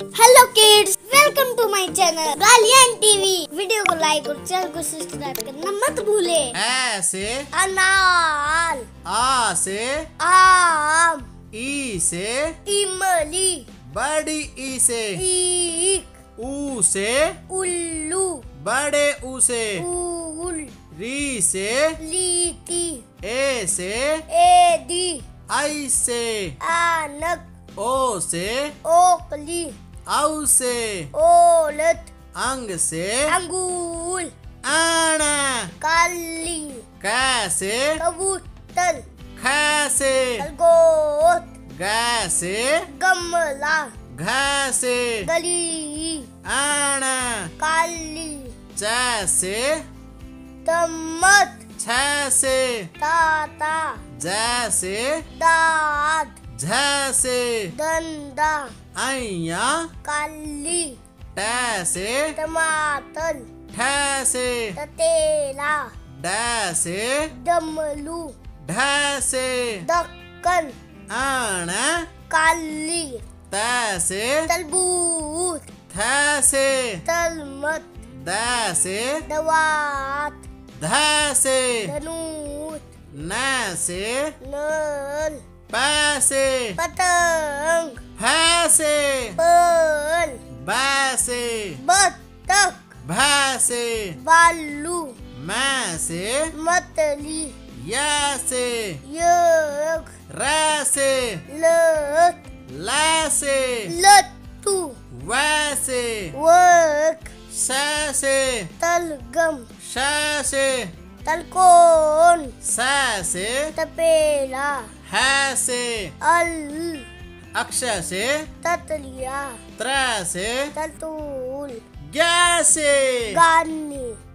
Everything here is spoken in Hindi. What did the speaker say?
Hello kids, welcome to my channel गालियन टीवी। वीडियो को लाइक और चैनल को सब्सक्राइब करना मत भूले। ए से अनार, आ से आम, ई से इमली, बड़ी ई से ईख, ऊ से उल्लू, बड़े ऊ से ऊल, री से लीती, ए से एदी, आई से आनक, ओ से ओखली, औ से औलत, अंग से अंगूर, आना काली, क से कबूतर, ख से खरगोश, ग से गमला, घ से गली, आना काली, च से चम्मच, छ से ताता, ज से दांत, झ से डंडा, आइया काली, ट से टमाटर, ठ से ततेला, ड से डमलू, ढ से दक्कन, आण काली, त से तरबूज, थ से तलमत, द से दवात, ध से धनुष, न से नल, प से पतंग, फ से फल, ब से बत्तख, भ से भालू, म से मछली, य से योग, र से लत, ल से लत्तू, व से वक, स से तलगम, श से तलकोन, स से तपेला, ह से अल, अक्ष से ततलिया, त्र से ततूल, ग से गानी,